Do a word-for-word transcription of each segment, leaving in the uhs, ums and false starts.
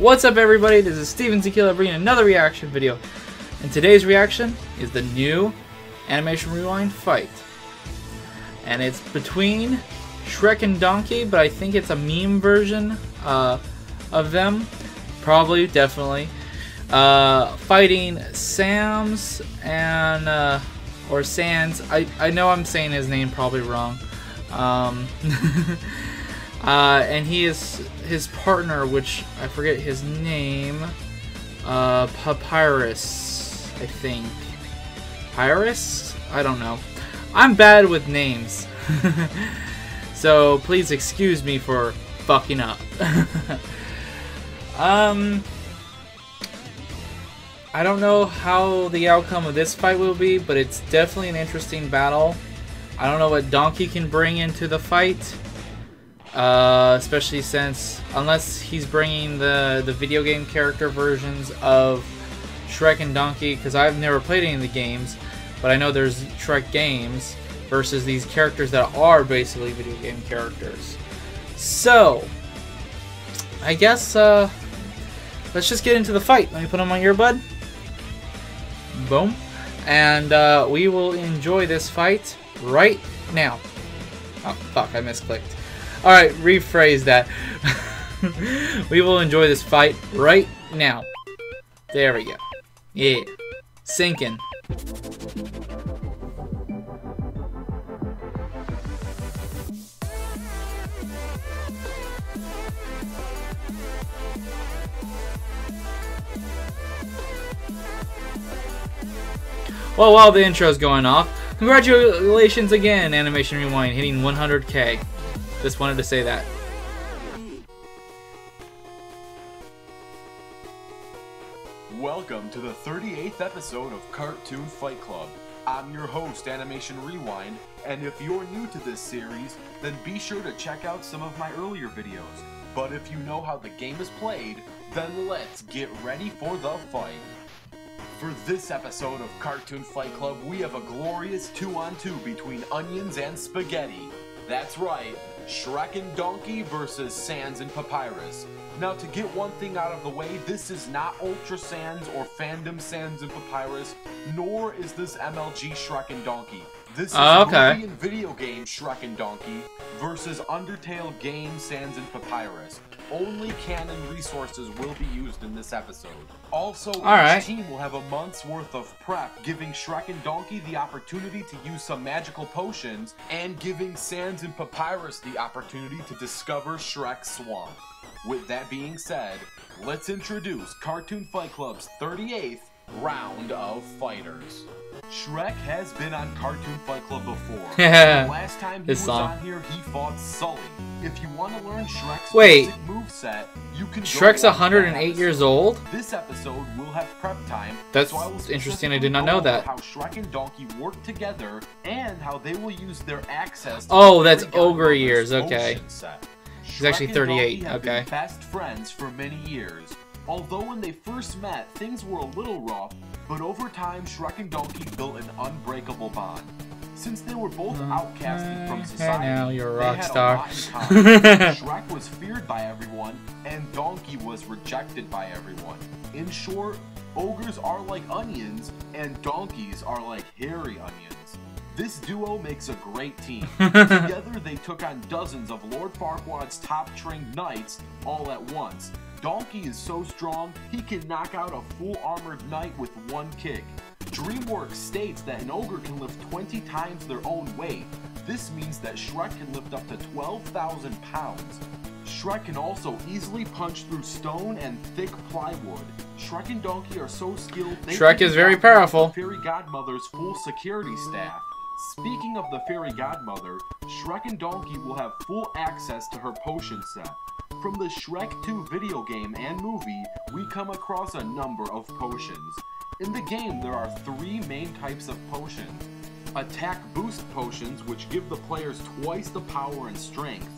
What's up, everybody? This is Steven Z Killer bringing another reaction video. And today's reaction is the new Animation Rewind fight. And it's between Shrek and Donkey, but I think it's a meme version uh, of them. Probably, definitely. Uh, fighting Sans and... Uh, or Sans. I, I know I'm saying his name probably wrong. Um, uh, and he is his partner, which I forget his name. Uh, Papyrus, I think. Papyrus? I don't know. I'm bad with names. So please excuse me for fucking up. um, I don't know how the outcome of this fight will be, but it's definitely an interesting battle. I don't know what Donkey can bring into the fight, uh, especially since, unless he's bringing the, the video game character versions of Shrek and Donkey, because I've never played any of the games, but I know there's Shrek games versus these characters that are basically video game characters. So, I guess, uh, let's just get into the fight. Let me put on my earbud. Boom. And uh, we will enjoy this fight right now. Oh, fuck, I misclicked. Alright, rephrase that. We will enjoy this fight right now. There we go. Yeah. Sinking. Well, while the intro's going off, congratulations again, Animation Rewind, hitting one hundred K. Just wanted to say that. Welcome to the thirty-eighth episode of Cartoon Fight Club. I'm your host, Animation Rewind, and if you're new to this series, then be sure to check out some of my earlier videos. But if you know how the game is played, then let's get ready for the fight. For this episode of Cartoon Fight Club, we have a glorious two-on-two between onions and spaghetti. That's right, Shrek and Donkey versus Sans and Papyrus. Now, to get one thing out of the way, this is not Ultra Sans or Fandom Sans and Papyrus, nor is this M L G Shrek and Donkey. This is oh, okay. Ruby and video game Shrek and Donkey versus Undertale game Sans and Papyrus. Only canon resources will be used in this episode. Also, All each right. team will have a month's worth of prep, giving Shrek and Donkey the opportunity to use some magical potions, and giving Sans and Papyrus the opportunity to discover Shrek's swamp. With that being said, let's introduce Cartoon Fight Club's thirty-eighth round of fighters. Shrek has been on Cartoon Fight Club before. Last time he was song. on here, he fought Sully. If you want to learn Shrek's Wait. basic moveset, you can Shrek's one hundred eight years old? This episode will have prep time. That's so I will interesting, I did not know that. How Shrek and Donkey work together and how they will use their access to Oh, that's ogre years, okay. Set. He's actually thirty-eight, have okay. Been best friends for many years. Although when they first met, things were a little rough, but over time, Shrek and Donkey built an unbreakable bond. Since they were both outcasted from society, hey, now you're a rock they had star. a lot in common. Shrek was feared by everyone, and Donkey was rejected by everyone. In short, ogres are like onions, and donkeys are like hairy onions. This duo makes a great team. Together, they took on dozens of Lord Farquaad's top-trained knights all at once. Donkey is so strong, he can knock out a full-armored knight with one kick. DreamWorks states that an ogre can lift twenty times their own weight. This means that Shrek can lift up to twelve thousand pounds. Shrek can also easily punch through stone and thick plywood. Shrek and Donkey are so skilled they Shrek is very powerful. Fairy Godmother's full security staff. Speaking of the Fairy Godmother, Shrek and Donkey will have full access to her potion set. From the Shrek two video game and movie, we come across a number of potions. In the game, there are three main types of potions. Attack boost potions, which give the players twice the power and strength.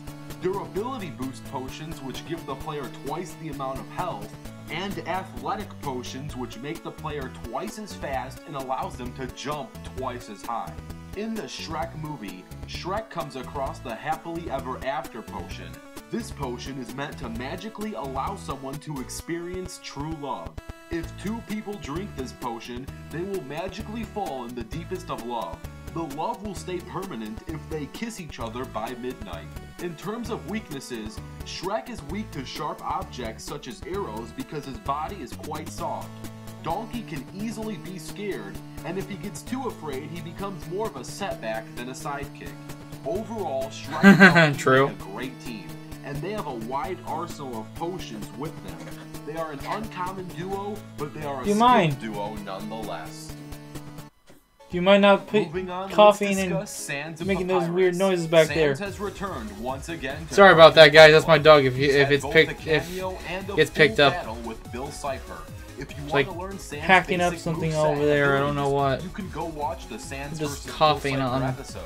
Durability boost potions, which give the player twice the amount of health. And athletic potions, which make the player twice as fast and allows them to jump twice as high. In the Shrek movie, Shrek comes across the Happily Ever After potion. This potion is meant to magically allow someone to experience true love. If two people drink this potion, they will magically fall in the deepest of love. The love will stay permanent if they kiss each other by midnight. In terms of weaknesses, Shrek is weak to sharp objects such as arrows because his body is quite soft. Donkey can easily be scared, and if he gets too afraid, he becomes more of a setback than a sidekick. Overall, Shrek and Donkey are a great team, and they have a wide arsenal of potions with them. They are an uncommon duo, but they are a skilled duo nonetheless. You might not put coughing and Sans making those weird noises back Sans there. Has returned once again to Sorry about that, guys. That's my dog. If you, if it's picked if it's picked up, with Bill Cipher. If you want like to learn Sans hacking up something over there, I don't know what. You can go watch the Sans just coughing on episode.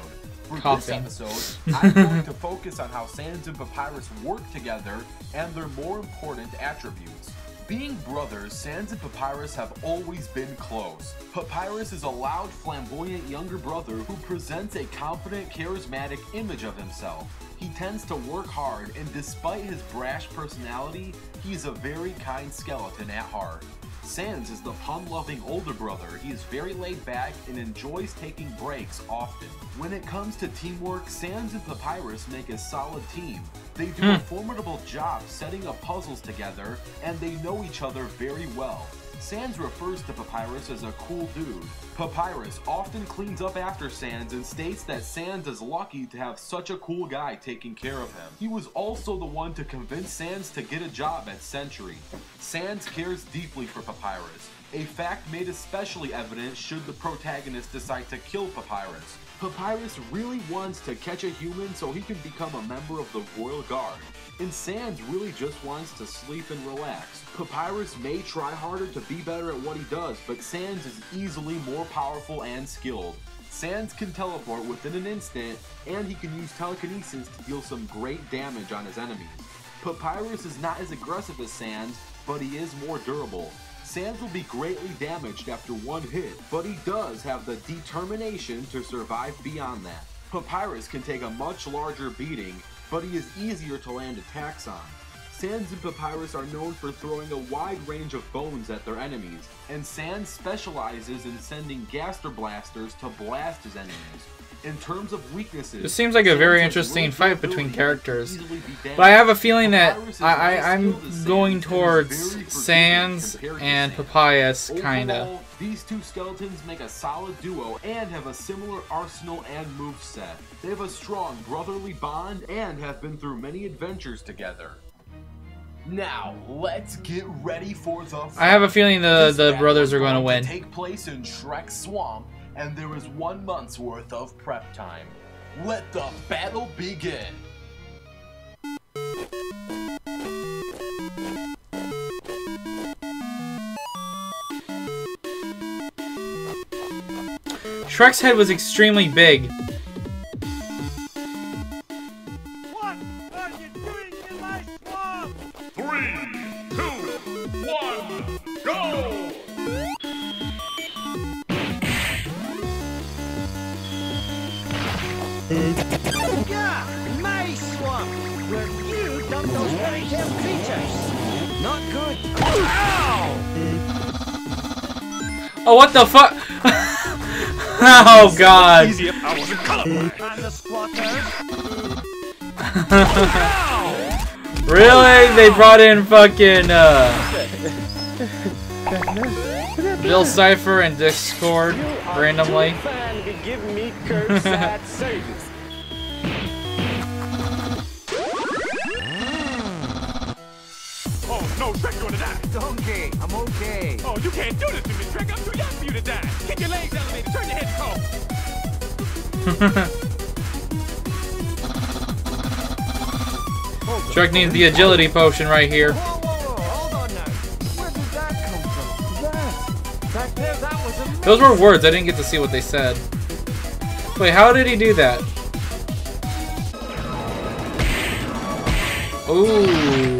For coughing. This episode, I'm going to focus on how Sans and Papyrus work together and their more important attributes. Being brothers, Sans and Papyrus have always been close. Papyrus is a loud, flamboyant younger brother who presents a confident, charismatic image of himself. He tends to work hard, and despite his brash personality, he is a very kind skeleton at heart. Sans is the fun-loving older brother. He is very laid back and enjoys taking breaks often. When it comes to teamwork, Sans and Papyrus make a solid team. They do hmm. a formidable job setting up puzzles together, and they know each other very well. Sans refers to Papyrus as a cool dude. Papyrus often cleans up after Sans and states that Sans is lucky to have such a cool guy taking care of him. He was also the one to convince Sans to get a job at Century. Sans cares deeply for Papyrus, a fact made especially evident should the protagonist decide to kill Papyrus. Papyrus really wants to catch a human so he can become a member of the Royal Guard, and Sans really just wants to sleep and relax. Papyrus may try harder to be better at what he does, but Sans is easily more powerful and skilled. Sans can teleport within an instant, and he can use telekinesis to deal some great damage on his enemies. Papyrus is not as aggressive as Sans, but he is more durable. Sans will be greatly damaged after one hit, but he does have the determination to survive beyond that. Papyrus can take a much larger beating, but he is easier to land attacks on. Sans and Papyrus are known for throwing a wide range of bones at their enemies, and Sans specializes in sending Gaster Blasters to blast his enemies. In terms of weaknesses, this seems like a very interesting fight between characters, but I have a feeling that I, I, I'm going towards Sans and Papyrus, kinda. These two skeletons make a solid duo and have a similar arsenal and moveset. They have a strong brotherly bond and have been through many adventures together. Now, let's get ready for the fight. I have a feeling the, the brothers are going to win. Take place in Shrek's swamp, and there is one month's worth of prep time. Let the battle begin! Shrek's head was extremely big. What are you doing in my swamp? Three, two, one, go! Yeah, my swamp, where you dump those fairy tale creatures. Not good. Ow! Oh, what the fuck? Oh God! I was a color. Really? They brought in fucking uh, Bill Cipher and Discord randomly. Give me curse at Satan's. Oh no, Shrek's gonna die. Donkey, I'm okay. Oh, you can't do this to me, Shrek. I'm too young for you to die. Kick your legs elevated, turn your head cold. Shrek needs the agility potion right here. Whoa, whoa, whoa, hold on now. Where did that come from? That, back there, that was amazing. Those were words. I didn't get to see what they said. Wait, how did he do that? Ooh.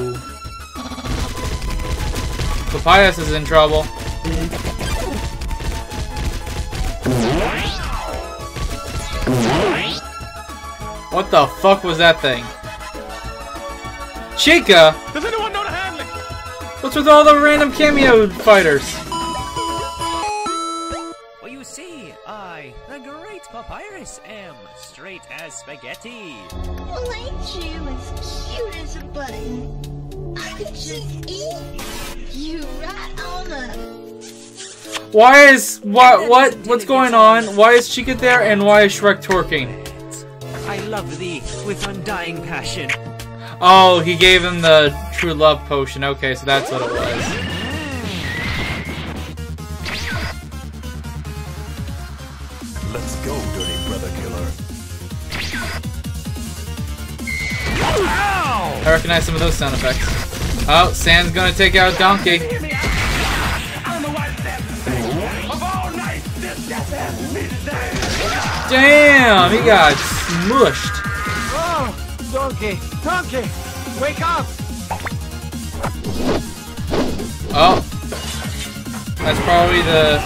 Papyrus is in trouble. What the fuck was that thing? Chica? Does anyone know the handling? What's with all the random cameo fighters? Well, you see, I, the great Papyrus, am straight as spaghetti. Well, ain't you as cute as a button? I could just eat you right on up. Why is what what what's going on? Why is Chica there, and why is Shrek twerking? I love thee with undying passion. Oh, he gave him the true love potion. Okay, so that's what it was. Let's go, dirty brother killer. Ow! I recognize some of those sound effects. Oh, Sans gonna take out Donkey. Damn, he got smushed. Oh, Donkey. Donkey, wake up! Oh, that's probably the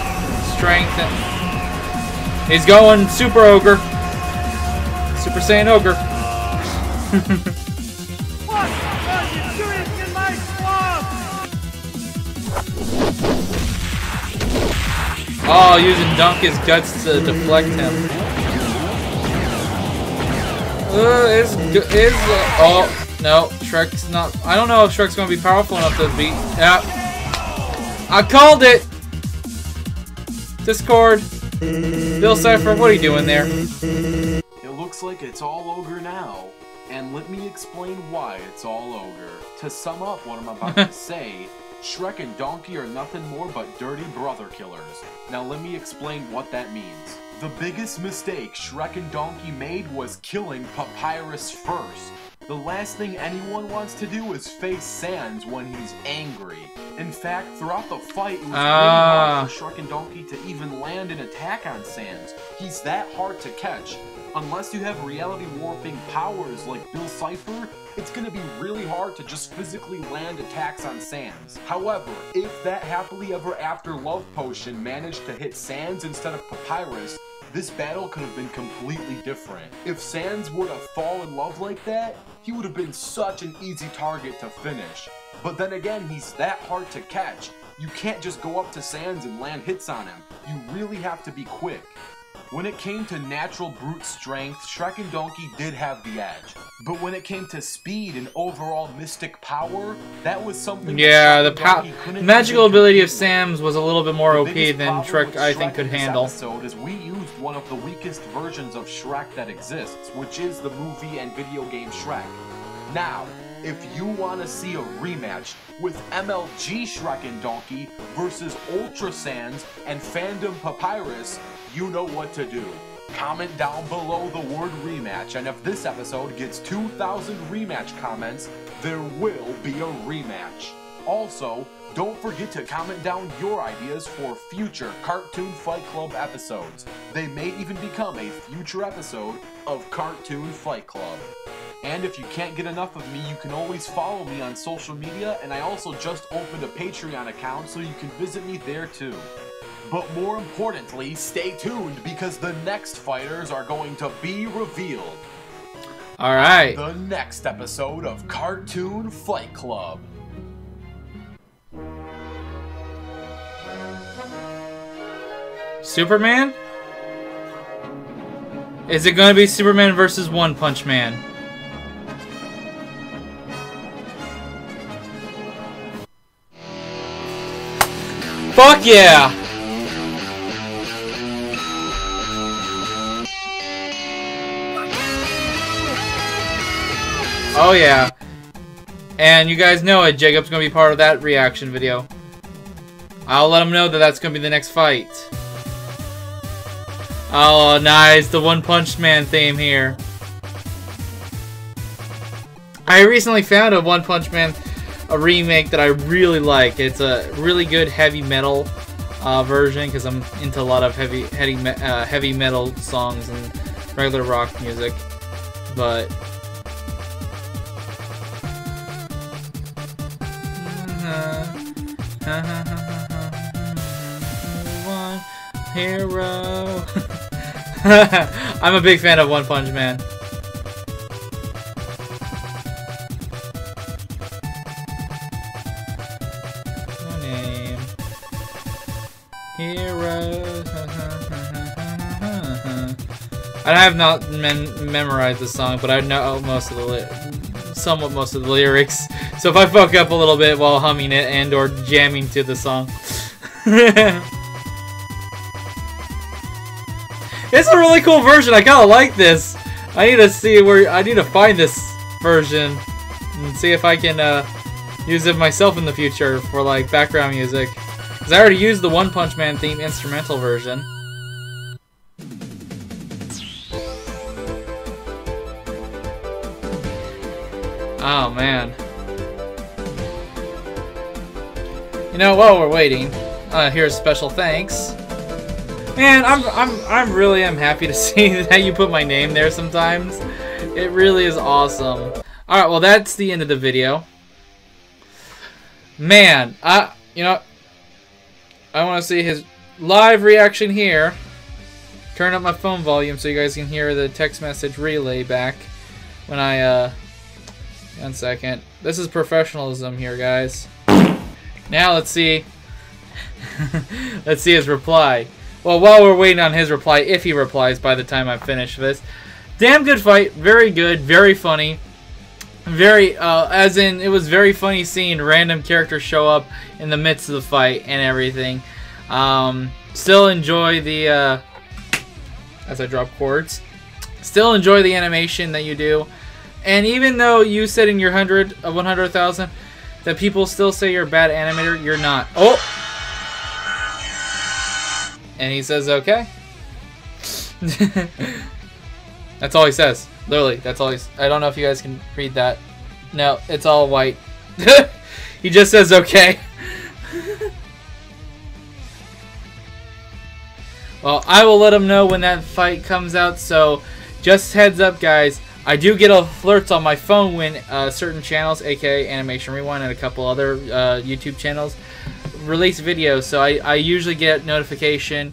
strength. That... He's going Super Ogre, Super Saiyan Ogre. What are you doing in my swamp? Oh, using Donkey's guts to deflect him. Uh, is, is, uh, oh, no, Shrek's not, I don't know if Shrek's gonna be powerful enough to beat, yeah. I called it! Discord, Bill Cipher, what are you doing there? It looks like it's all ogre now, and let me explain why it's all ogre. To sum up what I'm about to say, Shrek and Donkey are nothing more but dirty brother killers. Now let me explain what that means. The biggest mistake Shrek and Donkey made was killing Papyrus first. The last thing anyone wants to do is face Sans when he's angry. In fact, throughout the fight, it was really hard for Shrek and Donkey to even land an attack on Sans. He's that hard to catch. Unless you have reality warping powers like Bill Cipher, it's going to be really hard to just physically land attacks on Sans. However, if that happily ever after love potion managed to hit Sans instead of Papyrus, this battle could have been completely different. If Sans were to fall in love like that, he would have been such an easy target to finish. But then again, he's that hard to catch. You can't just go up to Sans and land hits on him. You really have to be quick. When it came to natural brute strength, Shrek and Donkey did have the edge. But when it came to speed and overall mystic power, that was something. Yeah, the pow magical ability of Sans was a little bit more O P than Shrek, I think, could handle. Episode is we used one of the weakest versions of Shrek that exists, which is the movie and video game Shrek. Now, if you want to see a rematch with M L G Shrek and Donkey versus Ultra Sans and Fandom Papyrus, you know what to do. Comment down below the word rematch, and if this episode gets two thousand rematch comments, there will be a rematch. Also, don't forget to comment down your ideas for future Cartoon Fight Club episodes. They may even become a future episode of Cartoon Fight Club. And if you can't get enough of me, you can always follow me on social media, and I also just opened a Patreon account, so you can visit me there too. But more importantly, stay tuned, because the next fighters are going to be revealed. All right. The next episode of Cartoon Fight Club. Superman? Is it going to be Superman versus One Punch Man? Fuck yeah! Oh yeah, and you guys know it, Jacob's gonna be part of that reaction video. I'll let him know that that's gonna be the next fight. Oh nice, the One Punch Man theme here. I recently found a One Punch Man a remake that I really like. It's a really good heavy metal uh, version, because I'm into a lot of heavy, heavy, uh, heavy metal songs and regular rock music, but... One hero. I'm a big fan of One Punch Man. And I have not men memorized the song, but I know most of the li somewhat most of the lyrics. So if I fuck up a little bit while humming it and or jamming to the song. It's a really cool version. I kind of like this. I need to see where I need to find this version and see if I can uh, use it myself in the future for like background music. Cause I already used the One Punch Man theme instrumental version. Oh man. You know, while we're waiting, uh, here's special thanks. Man, I'm I'm I'm really am happy to see that you put my name there sometimes. It really is awesome. All right, well that's the end of the video. Man, I you know I want to see his live reaction here. Turn up my phone volume so you guys can hear the text message relay back when I uh one second. This is professionalism here, guys. Now let's see let's see his reply. Well, while we're waiting on his reply, if he replies by the time I finish this. Damn good fight. Very good. Very funny. Very, uh, as in, it was very funny seeing random characters show up in the midst of the fight and everything. Um, still enjoy the, uh, as I drop chords. Still enjoy the animation that you do. And even though you said in your hundred, uh, one hundred thousand, that people still say you're a bad animator, you're not. Oh! And he says, okay. That's all he says. Literally, that's all he's... I don't know if you guys can read that. No, it's all white. He just says, okay. Well, I will let him know when that fight comes out. So, just heads up, guys. I do get alerts on my phone when uh, certain channels, a k a. Animation Rewind and a couple other uh, YouTube channels, release videos, so I, I usually get notification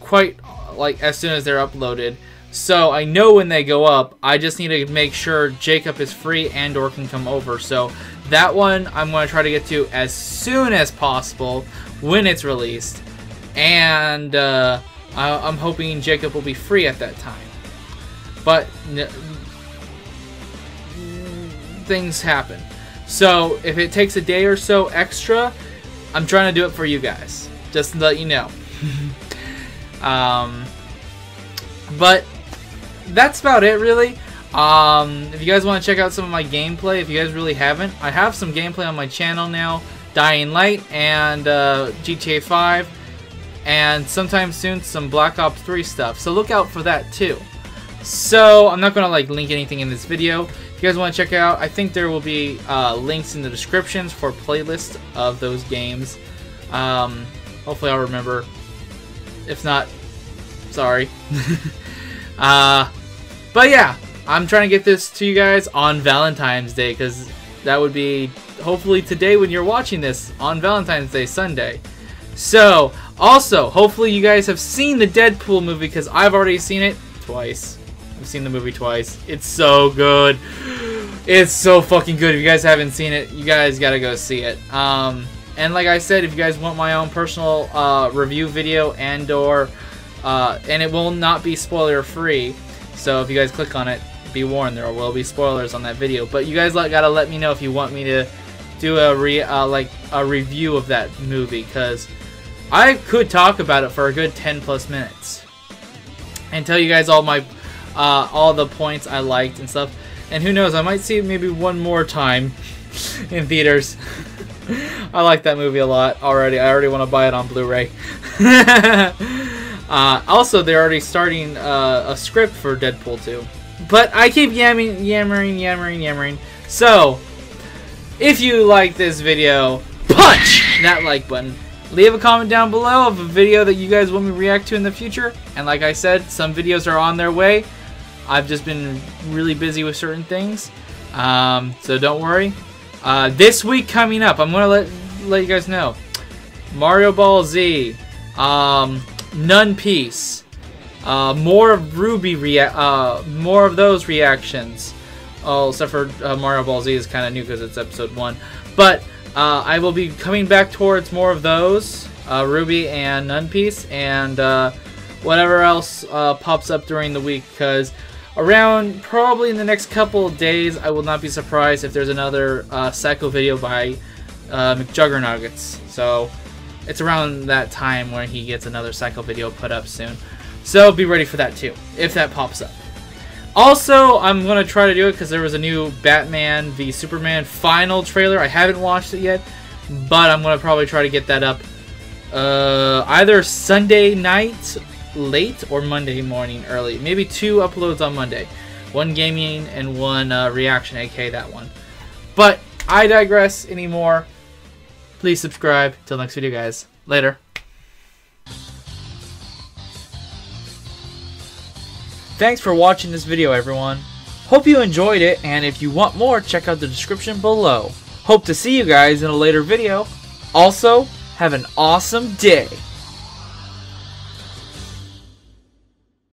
quite like as soon as they're uploaded, so I know when they go up. I just need to make sure Jacob is free and or can come over, so that one I'm going to try to get to as soon as possible when it's released, and uh, I, I'm hoping Jacob will be free at that time, but n things happen, so if it takes a day or so extra, I'm trying to do it for you guys, just to let you know. um, but that's about it, really. Um, if you guys want to check out some of my gameplay, if you guys really haven't, I have some gameplay on my channel now, Dying Light and uh, G T A five, and sometime soon some Black Ops three stuff. So look out for that too. So I'm not gonna like link anything in this video. If you guys want to check out, I think there will be uh, links in the descriptions for playlists of those games. Um, hopefully I'll remember. If not, sorry. uh, but yeah, I'm trying to get this to you guys on Valentine's Day, because that would be hopefully today when you're watching this on Valentine's Day, Sunday. So, also, hopefully you guys have seen the Deadpool movie, because I've already seen it twice. I've seen the movie twice. It's so good. It's so fucking good. If you guys haven't seen it, you guys gotta go see it. Um, and like I said, if you guys want my own personal uh, review video and or... Uh, and it will not be spoiler free. So if you guys click on it, be warned, there will be spoilers on that video. But you guys let, gotta let me know if you want me to do a, re, uh, like, a review of that movie. Because I could talk about it for a good ten plus minutes. And tell you guys all my... Uh, all the points I liked and stuff, and who knows, I might see it maybe one more time in theaters. I like that movie a lot already. I already want to buy it on Blu-ray. uh, also, they're already starting uh, a script for Deadpool two, but I keep yamming, yammering, yammering, yammering. So, if you like this video, punch that like button. Leave a comment down below of a video that you guys want me to react to in the future, and like I said, some videos are on their way. I've just been really busy with certain things, um, so don't worry. Uh, this week coming up, I'm going to let let you guys know. Mario Ball Z, um, Nun Peace, uh, more of Ruby, rea uh, more of those reactions. Oh, except for uh, Mario Ball Z is kind of new because it's episode one, but uh, I will be coming back towards more of those, uh, Ruby and Nun Peace, and uh, whatever else uh, pops up during the week, because around probably in the next couple of days, I will not be surprised if there's another uh, Psycho video by uh, McJuggernuggets. So it's around that time when he gets another Psycho video put up soon. So be ready for that too, if that pops up. Also, I'm going to try to do it because there was a new Batman v Superman final trailer. I haven't watched it yet, but I'm going to probably try to get that up uh, either Sunday night late or Monday morning early. Maybe two uploads on Monday. One gaming and one uh, reaction, aka that one. But I digress anymore. Please subscribe. Till next video, guys. Later. Thanks for watching this video, everyone. Hope you enjoyed it, and if you want more, check out the description below. Hope to see you guys in a later video. Also, have an awesome day.